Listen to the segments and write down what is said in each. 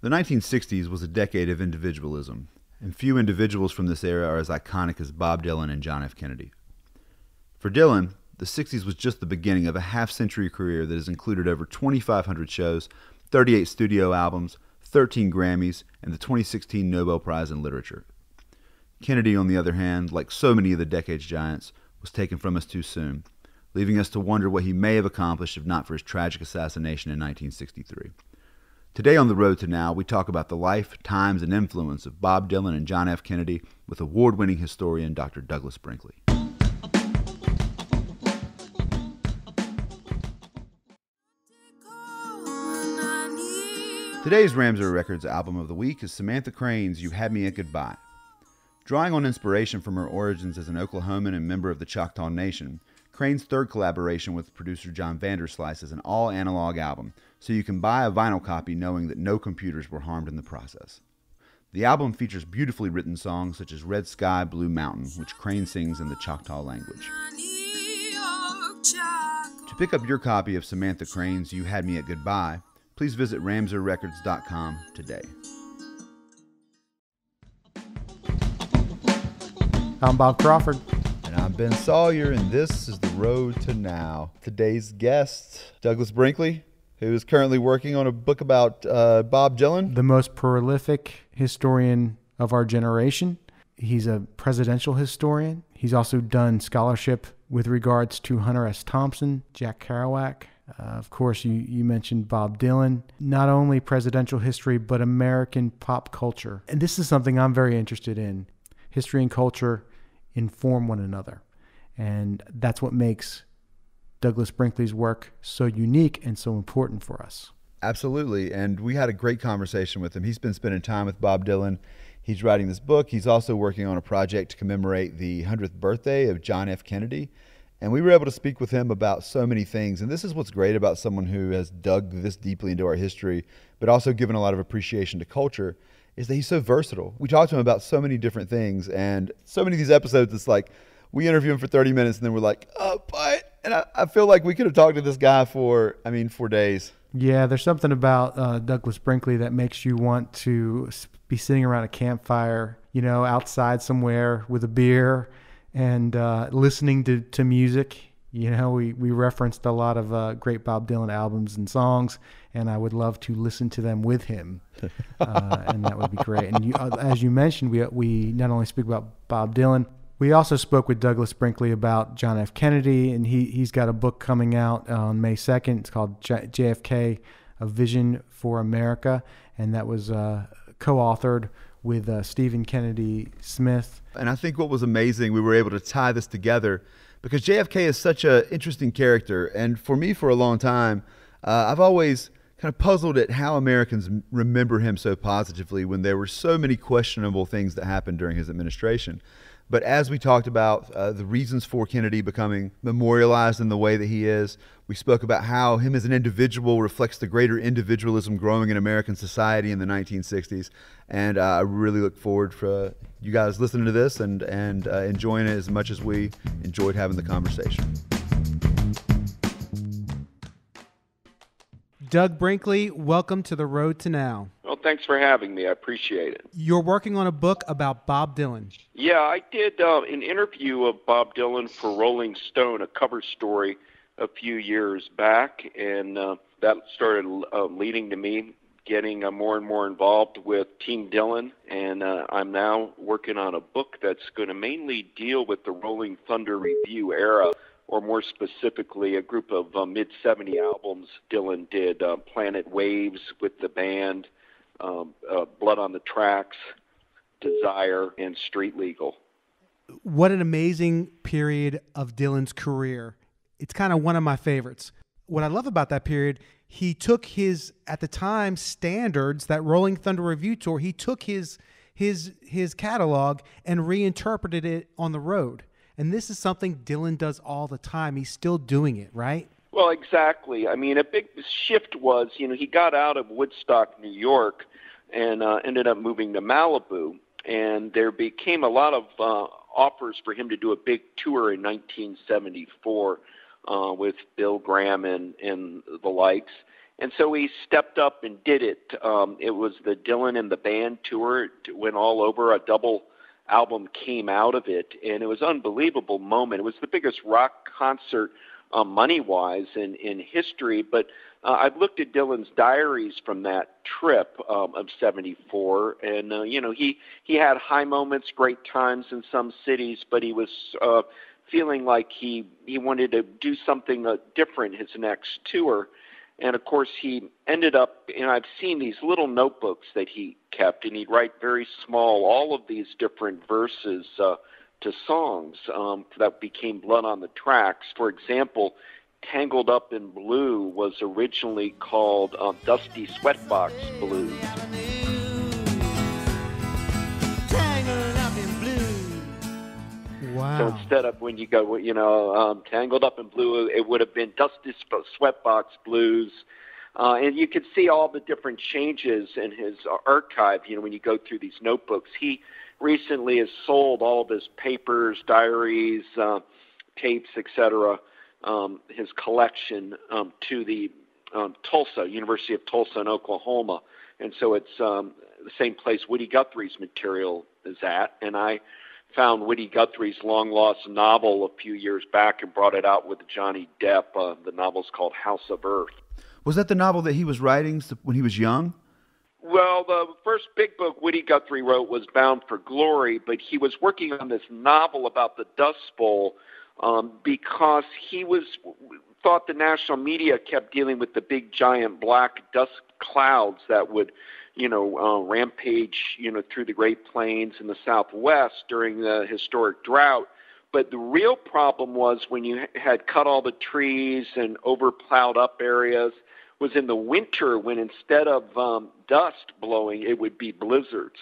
The 1960s was a decade of individualism, and few individuals from this era are as iconic as Bob Dylan and John F. Kennedy. For Dylan, the 60s was just the beginning of a half-century career that has included over 2,500 shows, 38 studio albums, 13 Grammys, and the 2016 Nobel Prize in Literature. Kennedy, on the other hand, like so many of the decade's giants, was taken from us too soon, leaving us to wonder what he may have accomplished if not for his tragic assassination in 1963. Today on The Road to Now, we talk about the life, times, and influence of Bob Dylan and John F. Kennedy with award-winning historian Dr. Douglas Brinkley. Today's Ramseur Records album of the week is Samantha Crain's You Had Me at Goodbye. Drawing on inspiration from her origins as an Oklahoman and member of the Choctaw Nation, Crain's third collaboration with producer John Vanderslice is an all-analog album, so you can buy a vinyl copy knowing that no computers were harmed in the process. The album features beautifully written songs such as Red Sky, Blue Mountain, which Crain sings in the Choctaw language. To pick up your copy of Samantha Crain's You Had Me at Goodbye, please visit RamseurRecords.com today. I'm Bob Crawford. And I'm Ben Sawyer, and this is The Road to Now. Today's guest, Douglas Brinkley, who is currently working on a book about Bob Dylan. The most prolific historian of our generation. He's a presidential historian. He's also done scholarship with regards to Hunter S. Thompson, Jack Kerouac. Of course, you mentioned Bob Dylan, not only presidential history, but American pop culture. And this is something I'm very interested in. History and culture inform one another. And that's what makes Douglas Brinkley's work so unique and so important for us. Absolutely. And we had a great conversation with him. He's been spending time with Bob Dylan. He's writing this book. He's also working on a project to commemorate the 100th birthday of John F. Kennedy. And we were able to speak with him about so many things. And this is what's great about someone who has dug this deeply into our history, but also given a lot of appreciation to culture, is that he's so versatile. We talked to him about so many different things. And so many of these episodes, it's like we interview him for 30 minutes and then we're like, oh, but, and I feel like we could have talked to this guy for, I mean, 4 days. Yeah, there's something about Douglas Brinkley that makes you want to be sitting around a campfire, you know, outside somewhere with a beer, and listening to music. You know, we referenced a lot of great Bob Dylan albums and songs, and I would love to listen to them with him, and that would be great. And you, as you mentioned, we not only speak about Bob Dylan, we also spoke with Douglas Brinkley about John F. Kennedy, and he's got a book coming out on May 2nd. It's called JFK, A Vision for America, and that was co-authored with Stephen Kennedy Smith. And I think what was amazing, we were able to tie this together because JFK is such an interesting character. And for me, for a long time, I've always kind of puzzled at how Americans remember him so positively when there were so many questionable things that happened during his administration. But as we talked about the reasons for Kennedy becoming memorialized in the way that he is, we spoke about how him as an individual reflects the greater individualism growing in American society in the 1960s. And I really look forward for you guys listening to this and enjoying it as much as we enjoyed having the conversation. Doug Brinkley, welcome to The Road to Now. Well, thanks for having me. I appreciate it. You're working on a book about Bob Dylan. Yeah, I did an interview of Bob Dylan for Rolling Stone, a cover story a few years back, and that started leading to me getting more and more involved with Team Dylan, and I'm now working on a book that's going to mainly deal with the Rolling Thunder Revue era, or more specifically, a group of mid-70s albums Dylan did, Planet Waves with the band, Blood on the Tracks, Desire, and Street Legal. What an amazing period of Dylan's career. It's kind of one of my favorites. What I love about that period, he took his, at the time, standards, that Rolling Thunder Revue tour, he took his catalog and reinterpreted it on the road. And this is something Dylan does all the time. He's still doing it, right? Well, exactly. I mean, a big shift was, you know, he got out of Woodstock, New York, and ended up moving to Malibu. And there became a lot of offers for him to do a big tour in 1974 with Bill Graham and the likes. And so we stepped up and did it. It was the Dylan and the Band tour. It went all over. A double album came out of it, and it was an unbelievable moment. It was the biggest rock concert money-wise in history, but I've looked at Dylan's diaries from that trip of 74, and, you know, he had high moments, great times in some cities, but he was feeling like he wanted to do something different his next tour. And, of course, he ended up, and I've seen these little notebooks that he kept, and he'd write very small, all of these different verses to songs that became Blood on the Tracks. For example, Tangled Up in Blue was originally called Dusty Sweatbox Blues. Wow. So instead of when you go, you know, Tangled Up in Blue, it would have been Dusty Sweatbox Blues. And you could see all the different changes in his archive, you know, when you go through these notebooks. He recently has sold all of his papers, diaries, tapes, etc., his collection to the Tulsa, University of Tulsa in Oklahoma. And so it's the same place Woody Guthrie's material is at. And I found Woody Guthrie's long-lost novel a few years back and brought it out with Johnny Depp. The novel's called House of Earth. Was that the novel that he was writing when he was young? Well, the first big book Woody Guthrie wrote was Bound for Glory, but he was working on this novel about the Dust Bowl because he thought the national media kept dealing with the big, giant, black dust clouds that would, you know, rampage, you know, through the Great Plains in the Southwest during the historic drought. But the real problem was when you had cut all the trees and overplowed up areas was in the winter when instead of dust blowing, it would be blizzards.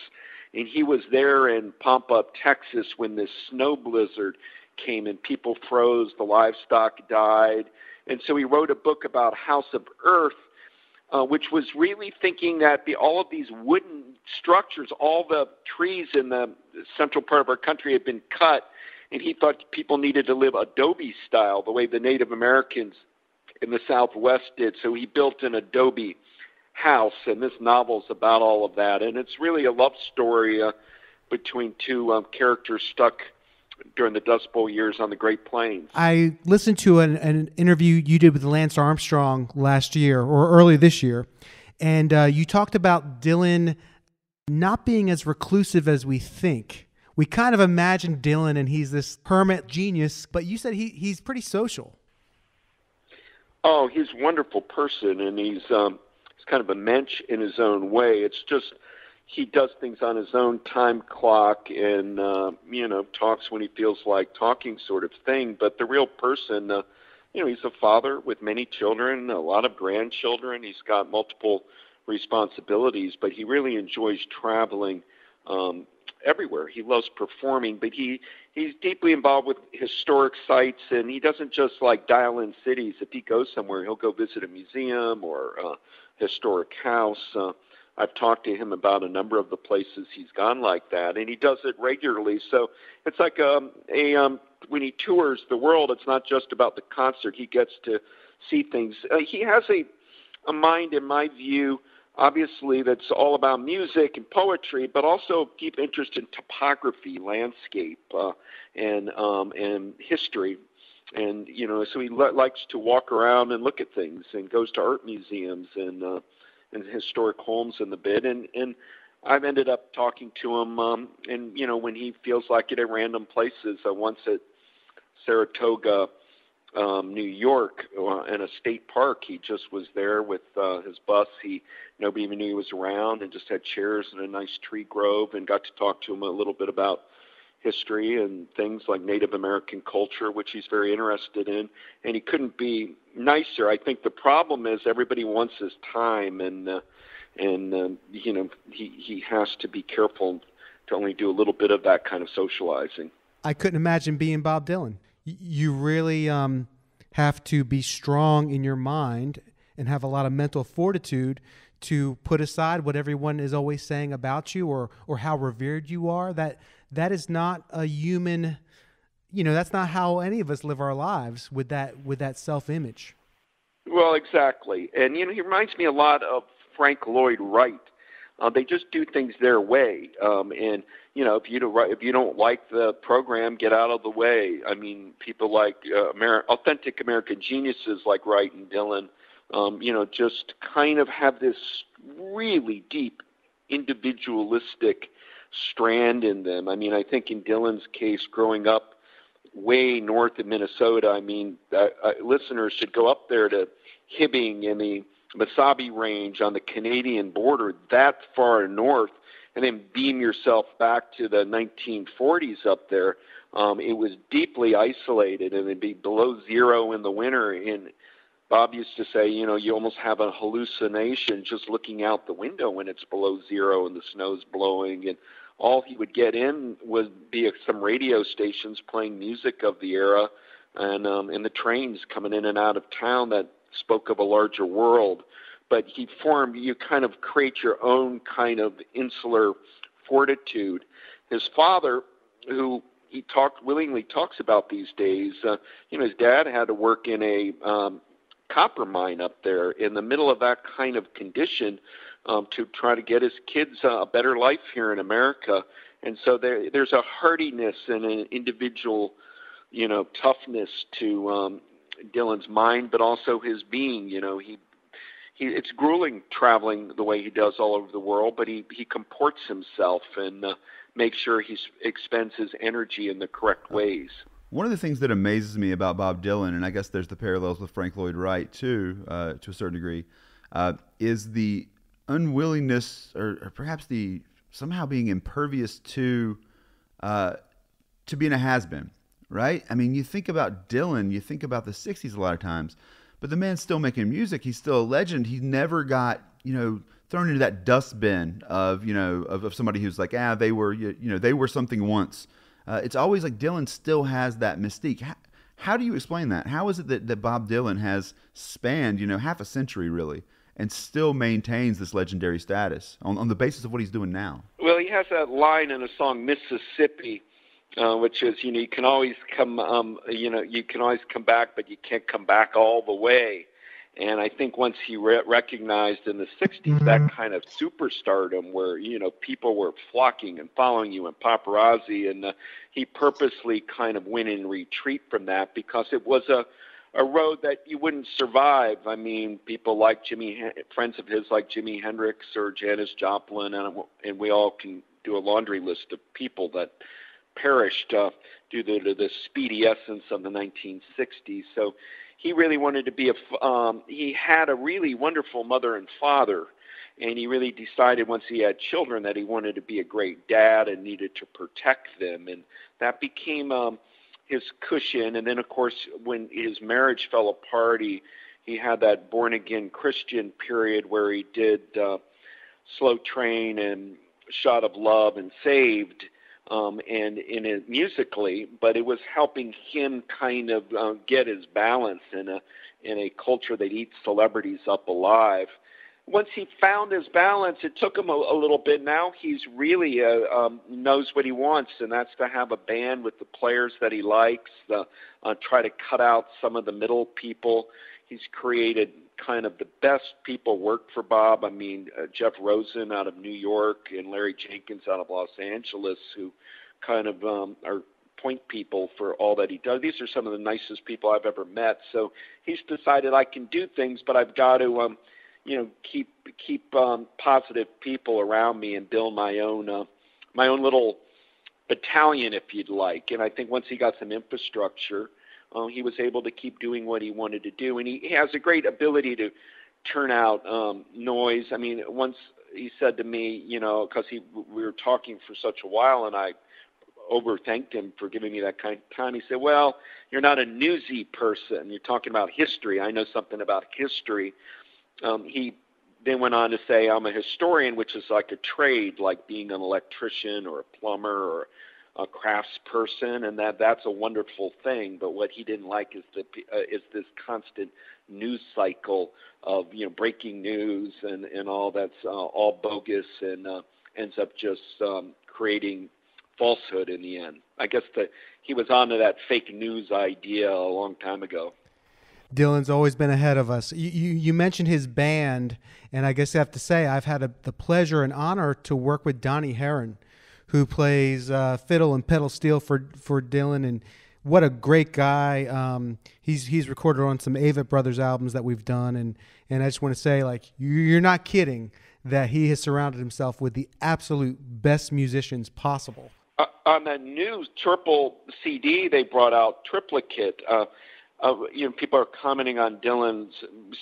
And he was there in Pampa, Texas, when this snow blizzard came and people froze, the livestock died. And so he wrote a book about House of Earth, which was really thinking that all of these wooden structures, all the trees in the central part of our country had been cut, and he thought people needed to live adobe style, the way the Native Americans in the Southwest did. So he built an adobe house, and this novel's about all of that. And it's really a love story between two characters stuck during the Dust Bowl years on the Great Plains. I listened to an interview you did with Lance Armstrong last year or early this year, and you talked about Dylan not being as reclusive as we think. We kind of imagine Dylan and he's this hermit genius, but you said he's pretty social. Oh, he's a wonderful person, and he's kind of a mensch in his own way. It's just he does things on his own time clock and, you know, talks when he feels like talking sort of thing. But the real person, you know, he's a father with many children, a lot of grandchildren. He's got multiple responsibilities, but he really enjoys traveling everywhere. He loves performing, but he's deeply involved with historic sites, and he doesn't just like dial in cities. If he goes somewhere, he'll go visit a museum or a historic house. I've talked to him about a number of the places he's gone like that, and he does it regularly. So it's like when he tours the world, it's not just about the concert. He gets to see things. He has a mind, in my view, obviously, that's all about music and poetry, but also a deep interest in topography, landscape, and history. And, you know, so he likes to walk around and look at things and goes to art museums and historic homes in the bit. And I've ended up talking to him, and, you know, when he feels like it at random places, once at Saratoga, New York, in a state park. He just was there with his bus. Nobody even knew he was around, and just had chairs and a nice tree grove, and got to talk to him a little bit about history and things like Native American culture, which he's very interested in. And he couldn't be nicer. I think the problem is everybody wants his time, and you know, he has to be careful to only do a little bit of that kind of socializing. I couldn't imagine being Bob Dylan. You really have to be strong in your mind and have a lot of mental fortitude to put aside what everyone is always saying about you or how revered you are. That is not a human, you know, that's not how any of us live our lives with that self-image. Well, exactly. And, you know, he reminds me a lot of Frank Lloyd Wright. They just do things their way. And, you know, if you don't like the program, get out of the way. I mean, people like authentic American geniuses like Wright and Dylan, you know, just kind of have this really deep individualistic strand in them. I mean, I think in Dylan's case, growing up way north of Minnesota, I mean, listeners should go up there to Hibbing in the Mesabi Range on the Canadian border, that far north, and then beam yourself back to the 1940s up there. It was deeply isolated, and it'd be below zero in the winter. And Bob used to say, you know, you almost have a hallucination just looking out the window when it's below zero and the snow's blowing. And all he would get in would be some radio stations playing music of the era, and the trains coming in and out of town that spoke of a larger world. But you kind of create your own kind of insular fortitude. His father, who he willingly talks about these days, you know, his dad had to work in a copper mine up there in the middle of that kind of condition to try to get his kids a better life here in America. And so there's a hardiness and an individual, you know, toughness to Dylan's mind, but also his being. You know, it's grueling traveling the way he does all over the world, but he comports himself and makes sure he expends his energy in the correct ways. One of the things that amazes me about Bob Dylan, and I guess there's the parallels with Frank Lloyd Wright too, to a certain degree, is the unwillingness, or perhaps the somehow being impervious to being a has-been, right? I mean, you think about Dylan, you think about the 60s a lot of times, but the man's still making music. He's still a legend. He never got, you know, thrown into that dustbin of, you know, of somebody who's like, they were, you know, they were something once. It's always like Dylan still has that mystique. How do you explain that? How is it that Bob Dylan has spanned, you know, half a century really, and still maintains this legendary status on the basis of what he's doing now? Well, he has that line in a song, Mississippi, which is, you know, you can always come, back, but you can't come back all the way. And I think once he recognized in the 60s that kind of superstardom where, you know, people were flocking and following you and paparazzi, and he purposely kind of went in retreat from that because it was a road that you wouldn't survive. I mean, people like friends of his like Jimi Hendrix or Janis Joplin, and we all can do a laundry list of people that perished due to the speedy essence of the 1960s. So he really wanted to be he had a really wonderful mother and father, and he really decided once he had children that he wanted to be a great dad and needed to protect them. And that became his cushion. And then, of course, when his marriage fell apart, he had that born-again Christian period where he did Slow Train and Shot of Love and Saved, and in it musically, but it was helping him kind of get his balance in a culture that eats celebrities up alive. Once he found his balance, it took him a little bit. Now he's really knows what he wants, and that's to have a band with the players that he likes, try to cut out some of the middle people. He's created kind of the best people work for Bob. I mean, Jeff Rosen out of New York and Larry Jenkins out of Los Angeles, who kind of are point people for all that he does. These are some of the nicest people I've ever met. So he's decided, I can do things, but I've got to, you know, keep positive people around me and build my own little battalion, if you'd like. And I think once he got some infrastructure, he was able to keep doing what he wanted to do, and he has a great ability to turn out noise. I mean, once he said to me, you know, because we were talking for such a while, and I overthanked him for giving me that kind of time. He said, well, you're not a newsy person. You're talking about history. I know something about history. He then went on to say, I'm a historian, which is like a trade, like being an electrician or a plumber or a craftsperson, and that's a wonderful thing. But what he didn't like is this constant news cycle of, you know, breaking news and all that's all bogus and ends up just creating falsehood in the end. I guess he was onto that fake news idea a long time ago. Dylan's always been ahead of us. You mentioned his band, and I guess I have to say I've had the pleasure and honor to work with Donnie Herron, who plays fiddle and pedal steel for Dylan, and what a great guy. He's recorded on some Avett Brothers albums that we've done, and I just want to say, like, you're not kidding that he has surrounded himself with the absolute best musicians possible. On that new triple CD they brought out, Triplicate, you know, people are commenting on Dylan's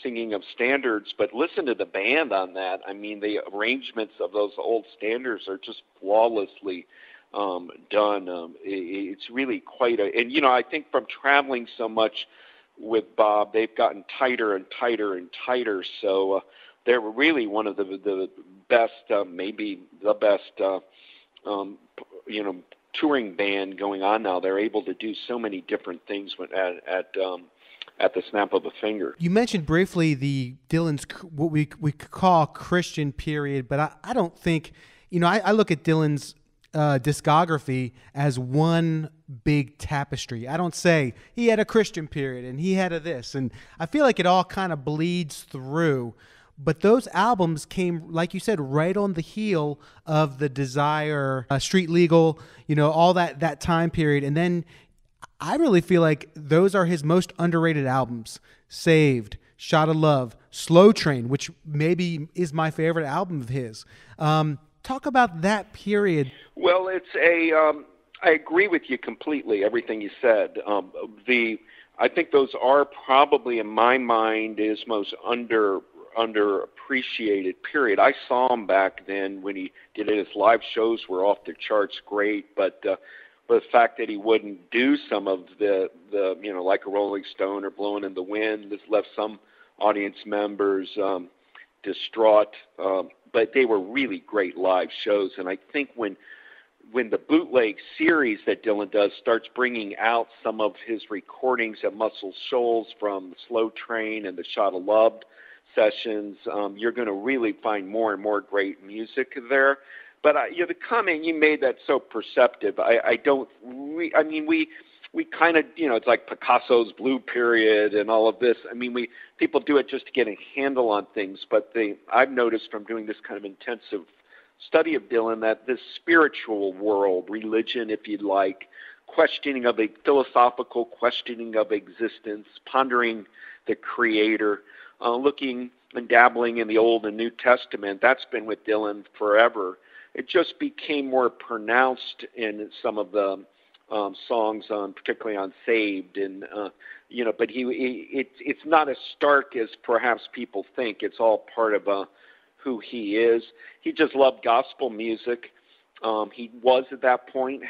singing of standards, but listen to the band on that. I mean, the arrangements of those old standards are just flawlessly done. It's really quite a, and you know, I think from traveling so much with Bob, they've gotten tighter and tighter and tighter. So they're really one of the best, maybe the best, you know, touring band going on now. They're able to do so many different things at the snap of a finger. You mentioned briefly the Dylan's what we call Christian period, but I don't think, you know, I look at Dylan's discography as one big tapestry. I don't say he had a Christian period and he had a this, and I feel like it all kind of bleeds through. But those albums came, like you said, right on the heel of the Desire, Street Legal, you know, all that time period. And then I really feel like those are his most underrated albums. Saved, Shot of Love, Slow Train, which maybe is my favorite album of his. Talk about that period. Well, it's a, I agree with you completely, everything you said. I think those are probably, in my mind, his most underappreciated period. I saw him back then when he did it. His live shows were off the charts great, but the fact that he wouldn't do some of the you know, like a Rolling Stone or Blowing in the Wind, this left some audience members distraught, but they were really great live shows. And I think when the bootleg series that Dylan does starts bringing out some of his recordings at Muscle Shoals from Slow Train and the Shot of Love sessions, you're going to really find more and more great music there. But you know, the comment you made, that's so perceptive. I mean we kind of, you know, it's like Picasso's Blue Period and all of this. I mean, people do it just to get a handle on things, but I've noticed from doing this kind of intensive study of Dylan that this spiritual world, religion, if you like, questioning of a philosophical questioning of existence, pondering the creator, looking and dabbling in the Old and New Testament, that's been with Dylan forever. It just became more pronounced in some of the songs, particularly on Saved, and you know. But it's not as stark as perhaps people think. It's all part of who he is. He just loved gospel music. He was at that point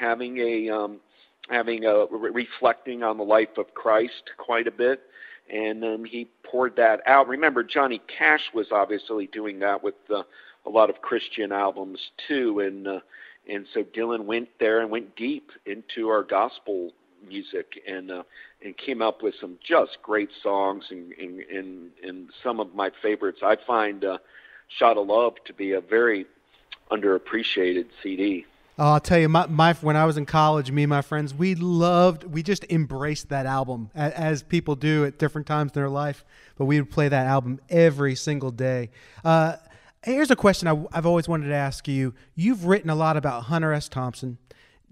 reflecting on the life of Christ quite a bit. And he poured that out. Remember, Johnny Cash was obviously doing that with a lot of Christian albums too, and so Dylan went there and went deep into our gospel music and came up with some just great songs and some of my favorites. I find "Shot of Love" to be a very underappreciated CD. I'll tell you, when I was in college, me and my friends, we just embraced that album, as people do at different times in their life. But we would play that album every single day. Here's a question I've always wanted to ask you. You've written a lot about Hunter S. Thompson,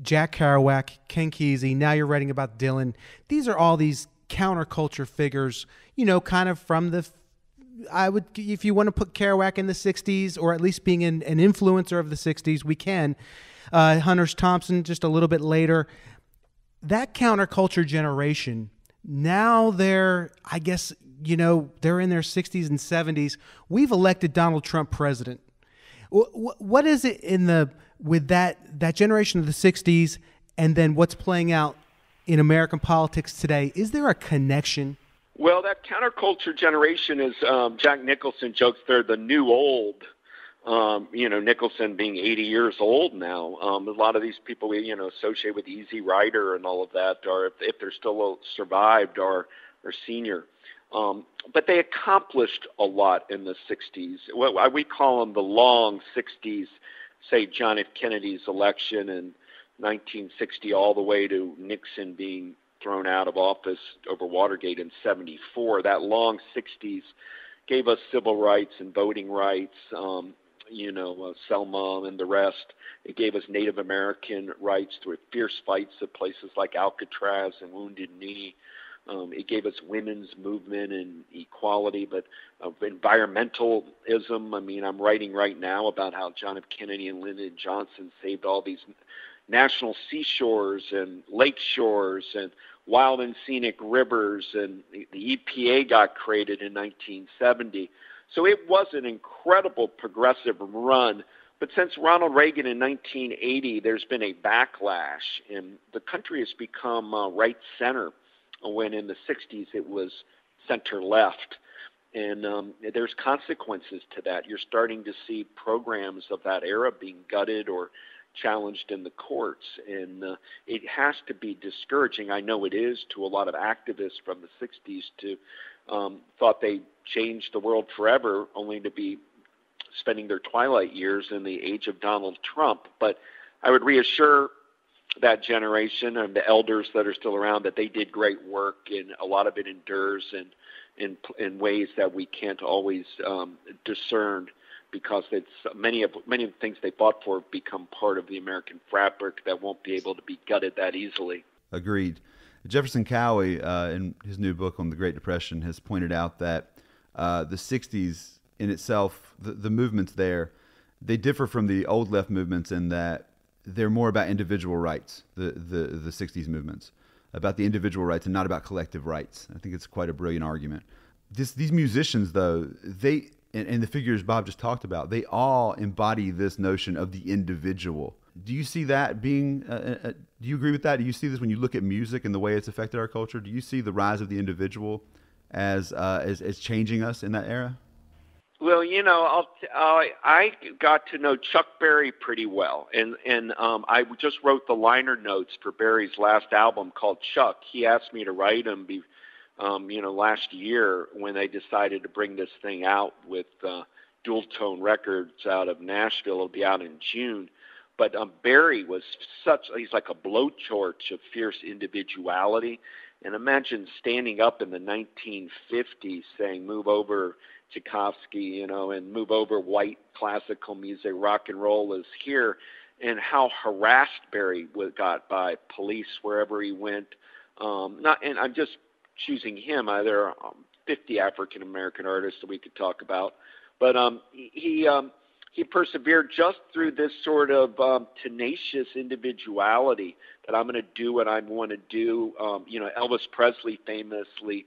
Jack Kerouac, Ken Kesey. Now you're writing about Dylan. These are all these counterculture figures, you know, kind of from the, I would, if you want to put Kerouac in the 60s, or at least being an influencer of the 60s, we can. Hunter S. Thompson just a little bit later. That counterculture generation, now they're, I guess, you know, they're in their 60s and 70s. We've elected Donald Trump president. What is it with that generation of the 60s, and then what's playing out in American politics today? Is there a connection? Well, that counterculture generation is, Jack Nicholson jokes, they're the new old. You know, Nicholson being 80 years old now, a lot of these people we, you know, associate with Easy Rider and all of that, or if they're still survived, are senior. But they accomplished a lot in the 60s. Well, we call them the long 60s, say John F. Kennedy's election in 1960 all the way to Nixon being thrown out of office over Watergate in 1974. That long 60s gave us civil rights and voting rights, Selma and the rest. It gave us Native American rights through fierce fights at places like Alcatraz and Wounded Knee. It gave us women's movement and equality, but environmentalism. I mean, I'm writing right now about how John F. Kennedy and Lyndon Johnson saved all these national seashores and lake shores and wild and scenic rivers, and the EPA got created in 1970. So it was an incredible progressive run. But since Ronald Reagan in 1980, there's been a backlash, and the country has become right center, when in the 60s it was center left. And there's consequences to that. You're starting to see programs of that era being gutted or challenged in the courts, and it has to be discouraging. I know it is to a lot of activists from the 60s to thought they changed the world forever, only to be spending their twilight years in the age of Donald Trump. But I would reassure that generation and the elders that are still around that they did great work, and a lot of it endures in ways that we can't always discern, because it's many of the things they fought for have become part of the American fabric that won't be able to be gutted that easily. Agreed. Jefferson Cowie, in his new book on the Great Depression, has pointed out that the 60s in itself, the movements there, they differ from the old left movements in that they're more about individual rights, the 60s movements, about the individual rights and not about collective rights. I think it's quite a brilliant argument. These musicians, though, they... And the figures Bob just talked about, they all embody this notion of the individual. Do you see that being, do you agree with that? Do you see this when you look at music and the way it's affected our culture? Do you see the rise of the individual as changing us in that era? Well, I got to know Chuck Berry pretty well. And I just wrote the liner notes for Berry's last album called Chuck. He asked me to write them last year when they decided to bring this thing out with Dual Tone Records out of Nashville. It'll be out in June. But Berry was he's like a blowtorch of fierce individuality. And imagine standing up in the 1950s saying, move over Tchaikovsky, and move over white classical music, rock and roll is here. And how harassed Berry got by police wherever he went. I'm just choosing him. There are 50 African American artists that we could talk about, but he persevered just through this sort of tenacious individuality that I'm going to do what I want to do. Elvis Presley famously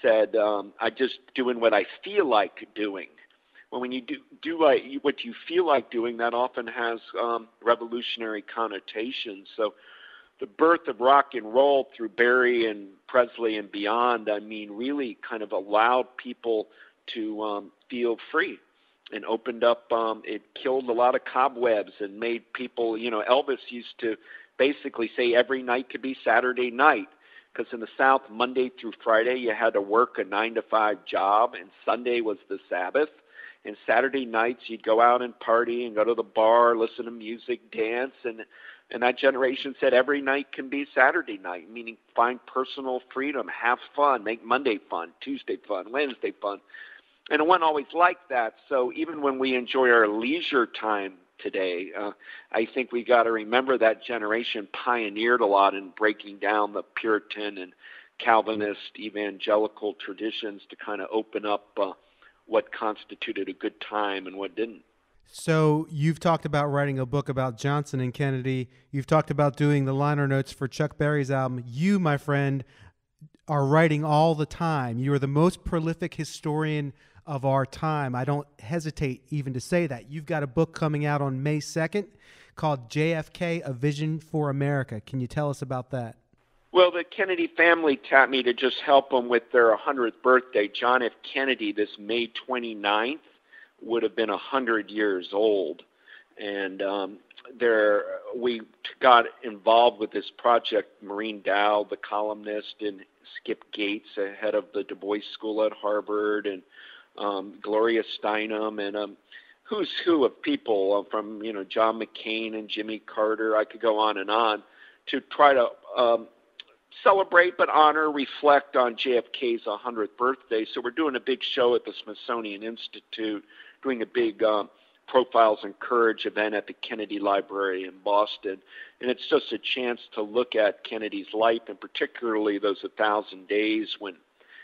said, "I just doing what I feel like doing." Well, when you do what you feel like doing, that often has revolutionary connotations. So the birth of rock and roll through Berry and Presley and beyond, really kind of allowed people to feel free and opened up. It killed a lot of cobwebs and made people, Elvis used to basically say every night could be Saturday night, because in the South, Monday through Friday, you had to work a 9-to-5 job, and Sunday was the Sabbath. And Saturday nights, you'd go out and party and go to the bar, listen to music, dance, and that generation said every night can be Saturday night, meaning find personal freedom, have fun, make Monday fun, Tuesday fun, Wednesday fun. And it wasn't always like that. So even when we enjoy our leisure time today, I think we got to remember that generation pioneered a lot in breaking down the Puritan and Calvinist evangelical traditions to kind of open up what constituted a good time and what didn't. So you've talked about writing a book about Johnson and Kennedy. You've talked about doing the liner notes for Chuck Berry's album. You, my friend, are writing all the time. You are the most prolific historian of our time. I don't hesitate even to say that. You've got a book coming out on May 2nd called JFK, A Vision for America. Can you tell us about that? Well, the Kennedy family tapped me to just help them with their 100th birthday. John F. Kennedy, this May 29th, would have been 100 years old. And we got involved with this project, Maureen Dowd, the columnist, and Skip Gates, the head of the Du Bois School at Harvard, and Gloria Steinem, and who's who of people from, John McCain and Jimmy Carter, I could go on and on, to try to celebrate but honor, reflect on JFK's 100th birthday. So we're doing a big show at the Smithsonian Institute, doing a big Profiles in Courage event at the Kennedy Library in Boston. And it's just a chance to look at Kennedy's life, and particularly those 1,000 days when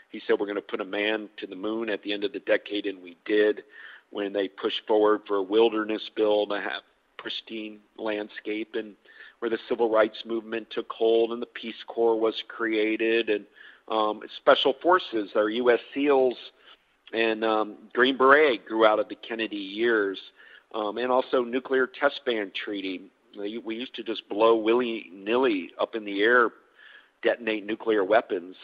he said we're going to put a man to the moon at the end of the decade, and we did, when they pushed forward for a wilderness bill to have pristine landscape, and where the civil rights movement took hold and the Peace Corps was created, and special forces, our U.S. SEALs and Green Beret grew out of the Kennedy years, and also nuclear test ban treaty. We used to just blow willy-nilly up in the air, detonate nuclear weapons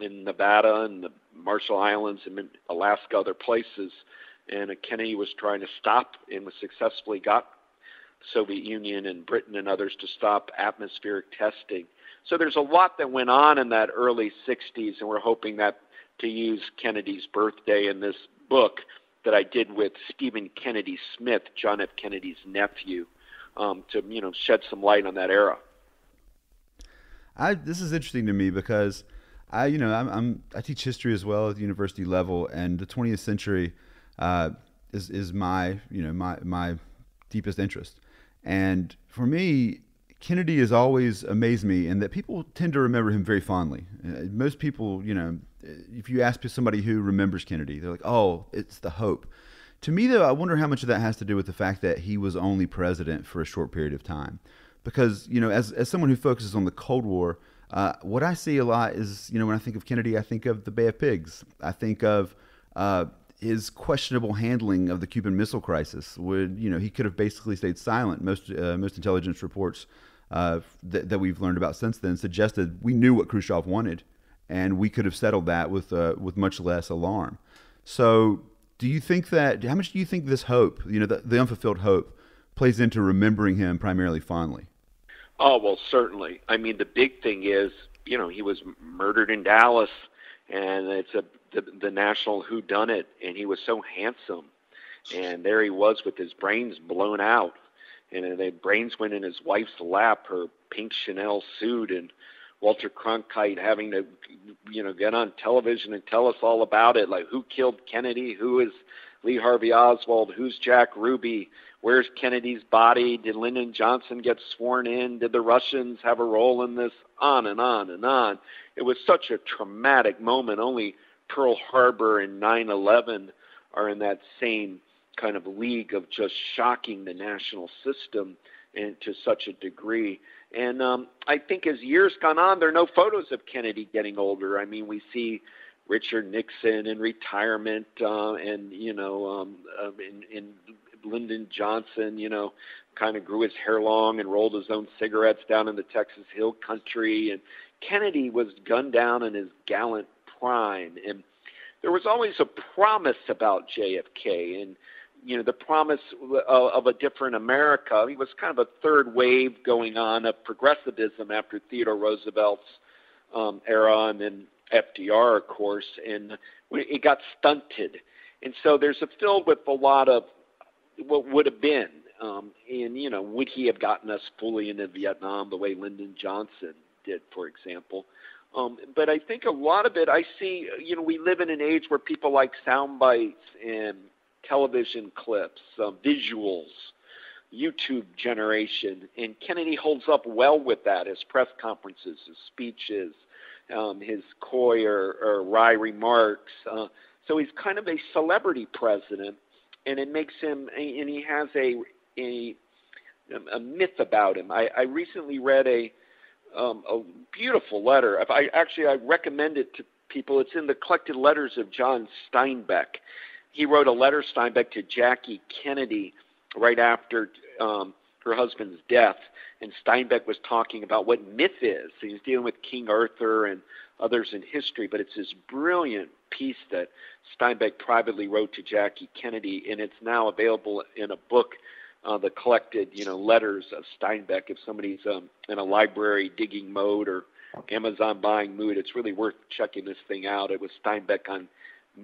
in Nevada and the Marshall Islands and Alaska, other places. And Kennedy was trying to stop and was successfully got Soviet Union and Britain and others to stop atmospheric testing. So there's a lot that went on in that early 60s, and we're hoping that to use Kennedy's birthday in this book that I did with Stephen Kennedy Smith, John F. Kennedy's nephew, to shed some light on that era. This is interesting to me because I teach history as well at the university level, and the 20th century is my my deepest interest. And for me, Kennedy has always amazed me in that people tend to remember him very fondly. Most people, if you ask somebody who remembers Kennedy, they're like, oh, it's the hope. To me, though, I wonder how much of that has to do with the fact that he was only president for a short period of time. Because, as someone who focuses on the Cold War, what I see a lot is, when I think of Kennedy, I think of the Bay of Pigs. I think of his questionable handling of the Cuban Missile Crisis. He could have basically stayed silent. Most intelligence reports that we've learned about since then suggested we knew what Khrushchev wanted, and we could have settled that with much less alarm. So, how much do you think this hope, the unfulfilled hope, plays into remembering him primarily fondly? Oh, well, certainly. I mean, the big thing is, he was murdered in Dallas, and it's the national whodunit, and he was so handsome, and there he was with his brains blown out, and the brains went in his wife's lap, her pink Chanel suit, and Walter Cronkite having to get on television and tell us all about it, like who killed Kennedy, who is Lee Harvey Oswald, who's Jack Ruby, where's Kennedy's body, did Lyndon Johnson get sworn in, did the Russians have a role in this, on and on and on. It was such a traumatic moment. Only Pearl Harbor and 9/11 are in that same kind of league of just shocking the national system and to such a degree. And I think as years gone on, there are no photos of Kennedy getting older. I mean, we see Richard Nixon in retirement and Lyndon Johnson, kind of grew his hair long and rolled his own cigarettes down in the Texas Hill Country. And Kennedy was gunned down in his gallant prime, and there was always a promise about JFK, and the promise of a different America. He was kind of a third wave going on of progressivism after Theodore Roosevelt's era, and then FDR, of course, and it got stunted, and so there's a filled with a lot of what would have been, and would he have gotten us fully into Vietnam the way Lyndon Johnson did, for example? But I think a lot of it, I see, we live in an age where people like sound bites and television clips, visuals, YouTube generation, and Kennedy holds up well with that, his press conferences, his speeches, his coy or wry remarks. So he's kind of a celebrity president, and it makes him, and he has a myth about him. I recently read a beautiful letter. I recommend it to people. It's in the collected letters of John Steinbeck. He wrote a letter, Steinbeck, to Jackie Kennedy right after her husband's death, and Steinbeck was talking about what myth is. He's dealing with King Arthur and others in history, but it's this brilliant piece that Steinbeck privately wrote to Jackie Kennedy, and it's now available in a book, the collected, letters of Steinbeck. If somebody's in a library digging mode or Amazon buying mood, it's really worth checking this thing out. It was Steinbeck on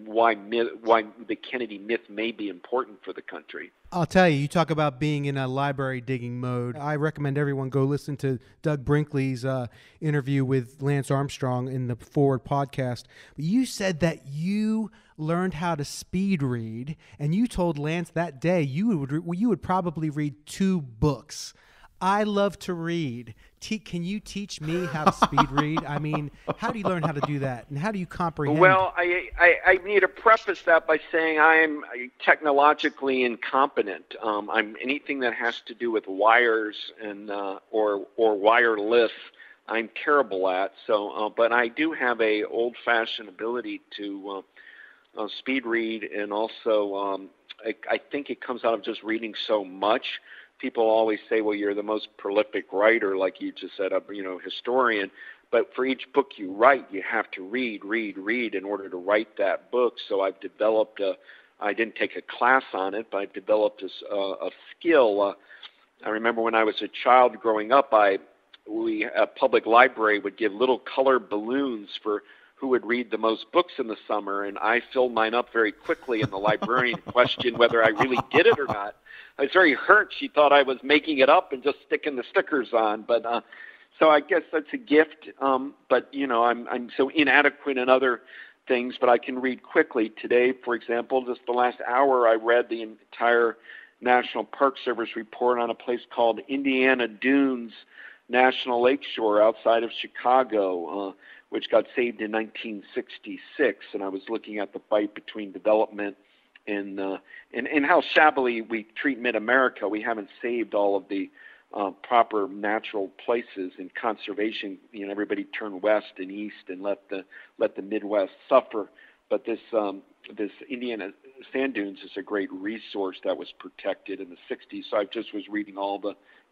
why the Kennedy myth may be important for the country. I'll tell you, you talk about being in a library digging mode. I recommend everyone go listen to Doug Brinkley's interview with Lance Armstrong in the Forward podcast. You said that you learned how to speed read, and you told Lance that day you would probably read 2 books. I love to read. Can you teach me how to speed read? I mean, how do you learn how to do that, and how do you comprehend? Well, I need to preface that by saying I am technologically incompetent. I'm anything that has to do with wires and or wireless, I'm terrible at. So, but I do have a old-fashioned ability to speed read, and also I think it comes out of just reading so much. People always say, well, you're the most prolific writer, like you just said, historian. But for each book you write, you have to read in order to write that book. So I've developed I didn't take a class on it, but I've developed a skill. I remember when I was a child growing up, a public library would give little color balloons for who would read the most books in the summer, and I filled mine up very quickly, and the librarian questioned whether I really did it or not. I was very hurt. She thought I was making it up and just sticking the stickers on, but so I guess that's a gift, but I'm so inadequate in other things, but I can read quickly. Today, for example, just the last hour, I read the entire National Park Service report on a place called Indiana Dunes National Lakeshore outside of Chicago, which got saved in 1966, and I was looking at the fight between development and how shabbily we treat Mid-America. We haven't saved all of the proper natural places and conservation. Everybody turned west and east and let the Midwest suffer. But this Indiana sand dunes is a great resource that was protected in the 60s. So I just was reading all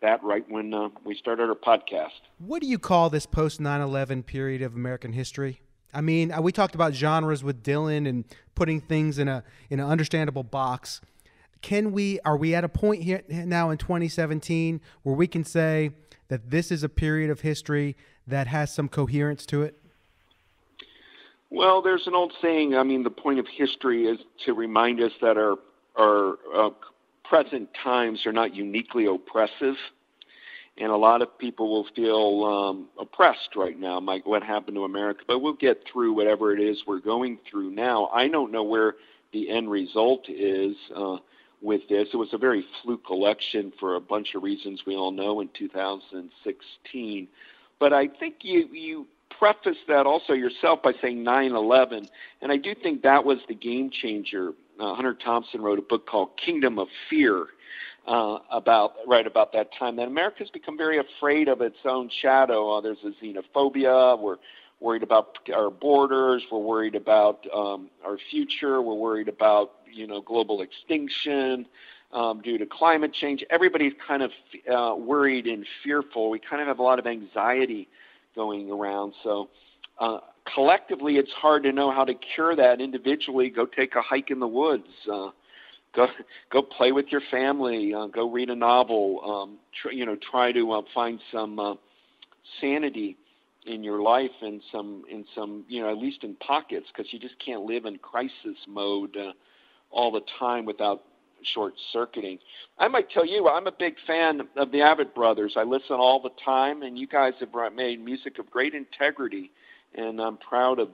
that right when we started our podcast. What do you call this post 9/11 period of American history? I mean, we talked about genres with Dylan and putting things in an understandable box. Are we at a point here now in 2017 where we can say that this is a period of history that has some coherence to it? Well, there's an old saying. I mean, the point of history is to remind us that our present times are not uniquely oppressive, and a lot of people will feel oppressed right now, like what happened to America. But we'll get through whatever it is we're going through now. I don't know where the end result is with this. It was a very fluke election for a bunch of reasons we all know in 2016. But I think you preface that also yourself by saying 9/11, and I do think that was the game changer. Hunter Thompson wrote a book called Kingdom of Fear about that time, that America's become very afraid of its own shadow. There's a xenophobia. We're worried about our borders. We're worried about our future. We're worried about global extinction due to climate change. Everybody's kind of worried and fearful. We kind of have a lot of anxiety going around. So collectively, it's hard to know how to cure that. Individually, go take a hike in the woods, go play with your family, go read a novel, try to find some sanity in your life and some at least in pockets, because you just can't live in crisis mode all the time without short-circuiting. I might tell you, I'm a big fan of the Avett Brothers. I listen all the time, and you guys have made music of great integrity, and I'm proud of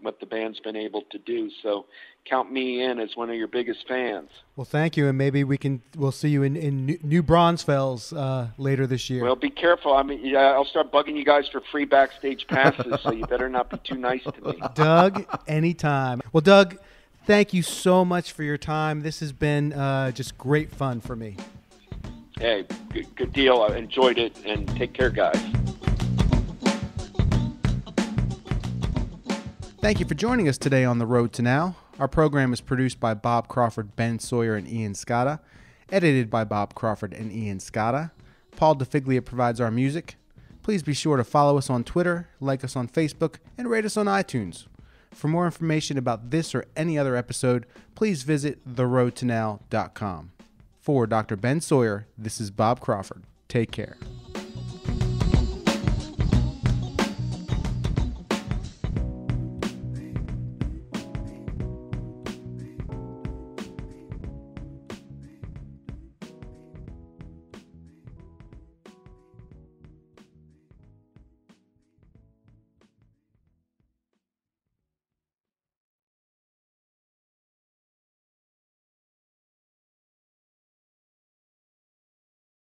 what the band's been able to do. So count me in as one of your biggest fans. Well, thank you, and maybe we'll see you in New Braunfels later this year. Well, be careful. I mean, yeah, I'll start bugging you guys for free backstage passes, so you better not be too nice to me. Doug, anytime. Well, Doug, thank you so much for your time. This has been just great fun for me. Hey, good deal. I enjoyed it, and take care, guys. Thank you for joining us today on The Road to Now. Our program is produced by Bob Crawford, Ben Sawyer, and Ian Scotta. Edited by Bob Crawford and Ian Scotta. Paul DeFiglia provides our music. Please be sure to follow us on Twitter, like us on Facebook, and rate us on iTunes. For more information about this or any other episode, please visit theroadtonow.com. For Dr. Ben Sawyer, this is Bob Crawford. Take care.